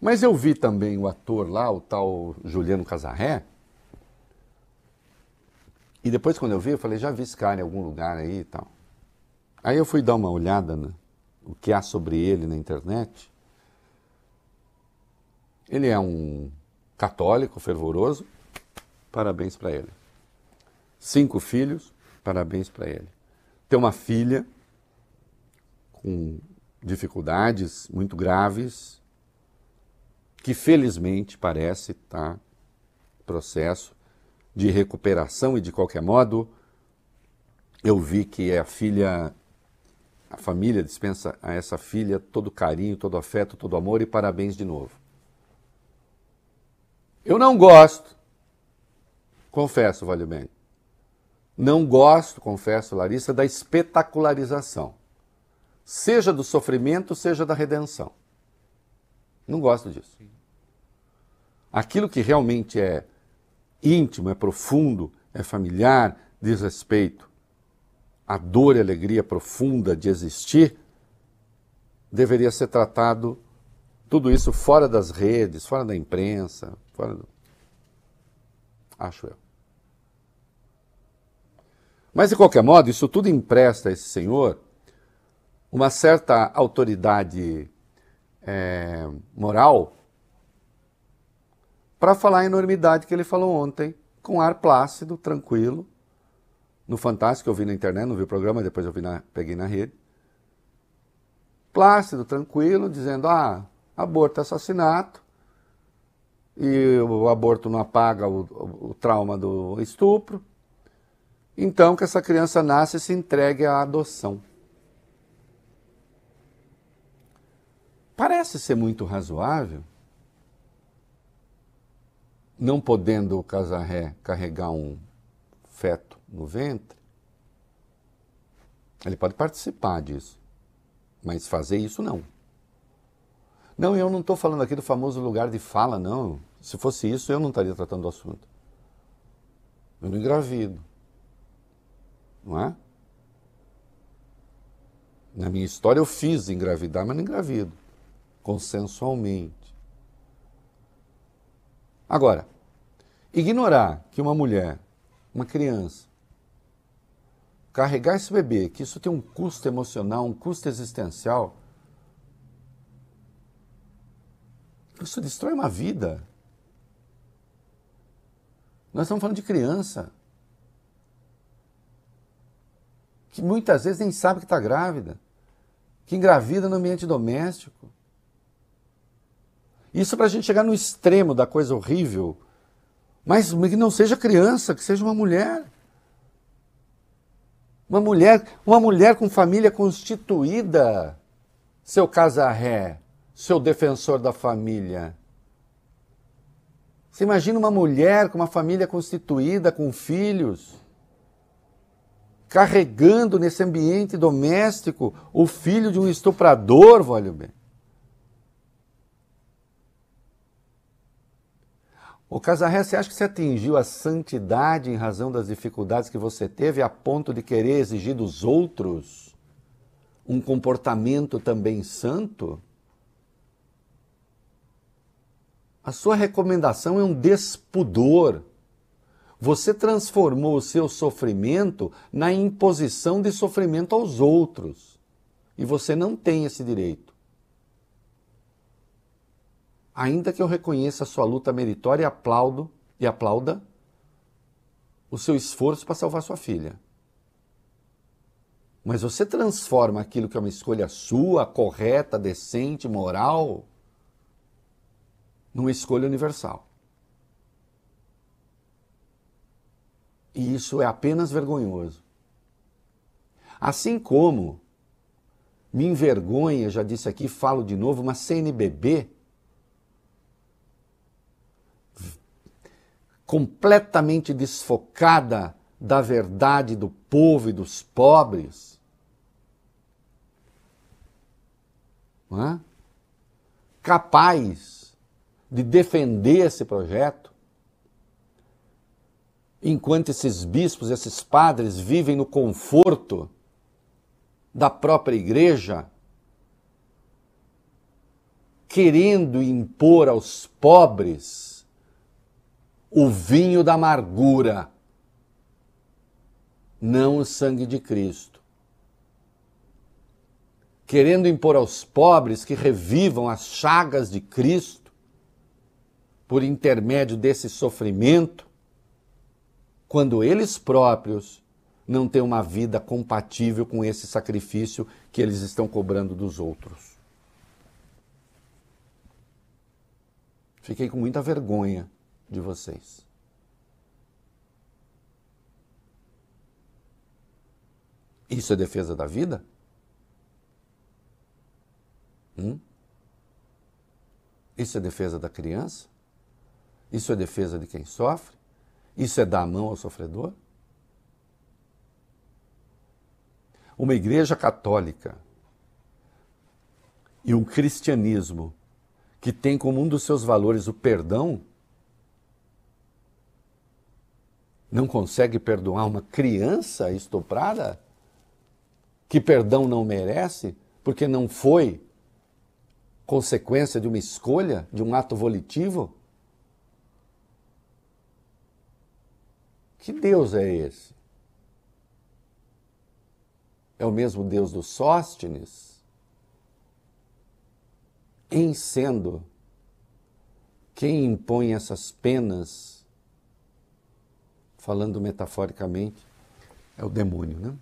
Mas eu vi também o ator lá, o tal Juliano Cazarré, e depois quando eu vi, eu falei, já vi esse cara em algum lugar aí e tal. Aí eu fui dar uma olhada no que há sobre ele na internet. Ele é um católico fervoroso, parabéns para ele. 5 filhos, parabéns para ele. Tem uma filha com dificuldades muito graves, que felizmente parece estar em processo de recuperação e, de qualquer modo, eu vi que a família dispensa a essa filha todo carinho, todo afeto, todo amor e parabéns de novo. Eu não gosto, confesso, vale bem. Não gosto, confesso, Larissa, da espetacularização, seja do sofrimento, seja da redenção. Não gosto disso. Aquilo que realmente é íntimo, é profundo, é familiar, diz respeito à dor e alegria profunda de existir, deveria ser tratado tudo isso fora das redes, fora da imprensa, fora do... acho eu. Mas, de qualquer modo, isso tudo empresta a esse senhor uma certa autoridade moral para falar a enormidade que ele falou ontem, com ar plácido, tranquilo, no Fantástico, eu vi na internet, não vi o programa, depois eu vi peguei na rede, plácido, tranquilo, dizendo, aborto é assassinato, e o aborto não apaga o trauma do estupro, então que essa criança nasce e se entregue à adoção. Parece ser muito razoável, não podendo o Cazarré carregar um feto no ventre, ele pode participar disso, mas fazer isso não. Não, eu não estou falando aqui do famoso lugar de fala, não. Se fosse isso, eu não estaria tratando do assunto. Eu não engravido, não é? Na minha história eu fiz engravidar, mas não engravido, consensualmente. Agora, ignorar que uma mulher, uma criança, carregar esse bebê, que isso tem um custo emocional, um custo existencial, isso destrói uma vida. Nós estamos falando de criança, que muitas vezes nem sabe que está grávida, que engravida no ambiente doméstico. Isso para a gente chegar no extremo da coisa horrível, mas que não seja criança, que seja uma mulher. Uma mulher com família constituída, seu Cazarré, seu defensor da família. Você imagina uma mulher com uma família constituída, com filhos, carregando nesse ambiente doméstico o filho de um estuprador, vale bem. O Cazarré, você acha que você atingiu a santidade em razão das dificuldades que você teve a ponto de querer exigir dos outros um comportamento também santo? A sua recomendação é um despudor. Você transformou o seu sofrimento na imposição de sofrimento aos outros. E você não tem esse direito. Ainda que eu reconheça a sua luta meritória e aplauda o seu esforço para salvar sua filha. Mas você transforma aquilo que é uma escolha sua, correta, decente, moral, numa escolha universal. E isso é apenas vergonhoso. Assim como me envergonha, já disse aqui, falo de novo, uma CNBB completamente desfocada da verdade do povo e dos pobres. Não é? Capaz de defender esse projeto, enquanto esses bispos, esses padres vivem no conforto da própria igreja, querendo impor aos pobres o vinho da amargura, não o sangue de Cristo. Querendo impor aos pobres que revivam as chagas de Cristo por intermédio desse sofrimento, quando eles próprios não têm uma vida compatível com esse sacrifício que eles estão cobrando dos outros. Fiquei com muita vergonha de vocês. Isso é defesa da vida? Isso é defesa da criança? Isso é defesa de quem sofre? Isso é dar a mão ao sofredor? Uma igreja católica e um cristianismo que tem como um dos seus valores o perdão, não consegue perdoar uma criança estuprada que perdão não merece porque não foi consequência de uma escolha, de um ato volitivo? Que Deus é esse? É o mesmo Deus do Sóstenes, em sendo quem impõe essas penas, falando metaforicamente, é o demônio, né?